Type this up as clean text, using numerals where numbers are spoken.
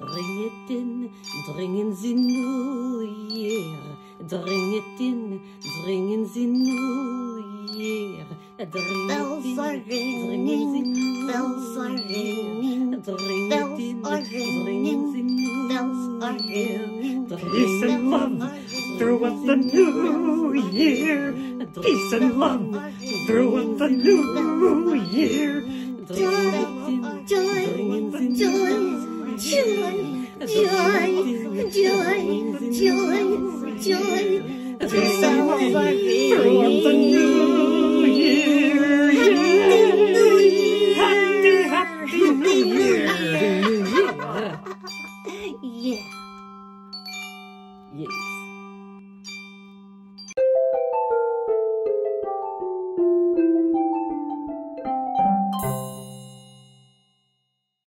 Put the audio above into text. Bring it in, bringen Sie New Year. Bring it in, bringen Sie New Year. Bells are ringing, bells are ringing, bells are ringing, bells are ringing. Peace and love throughout the New Year. Peace and love throughout the New Year. Joy, joy, joy. Joy, joy, joy, joy, joy. Peace and love throughout the New Year. Happy New Year. Happy, happy New Year. Yeah. Yes.